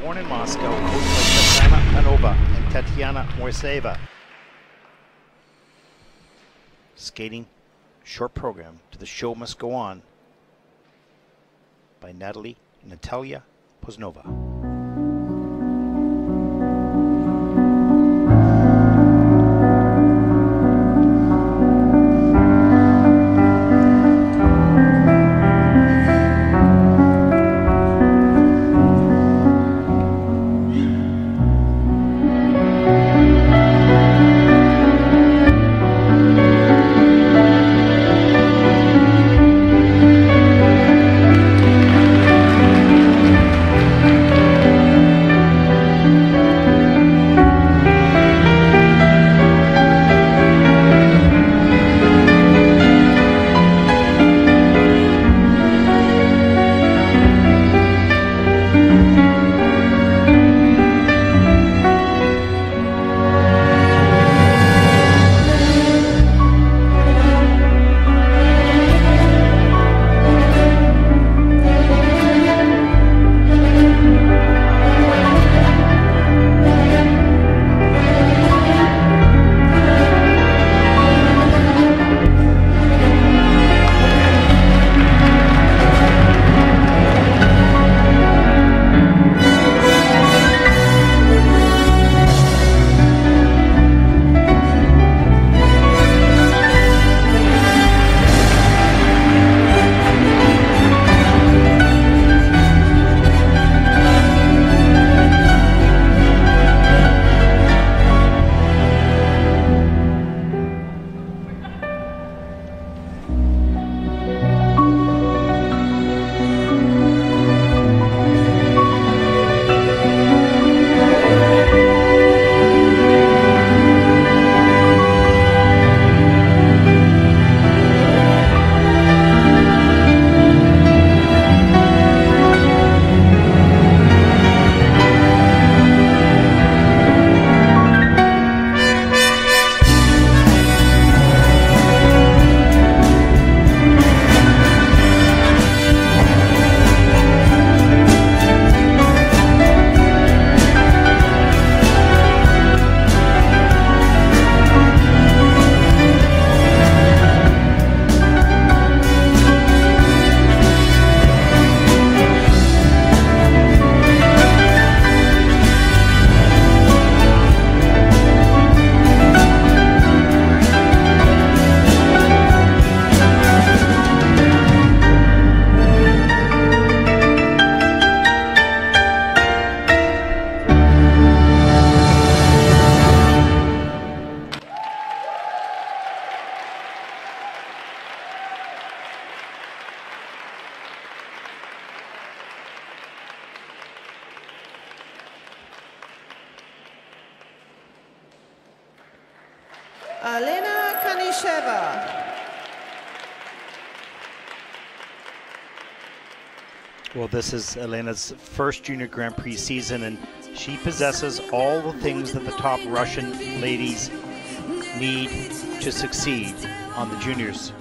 Born in Moscow, coached by Tatiana Panova and Tatiana Moiseeva. Skating short program to The Show Must Go On by Natalia Poznova. Alyona Kanysheva. Well, this is Alyna's first Junior Grand Prix season, and she possesses all the things that the top Russian ladies need to succeed on the juniors.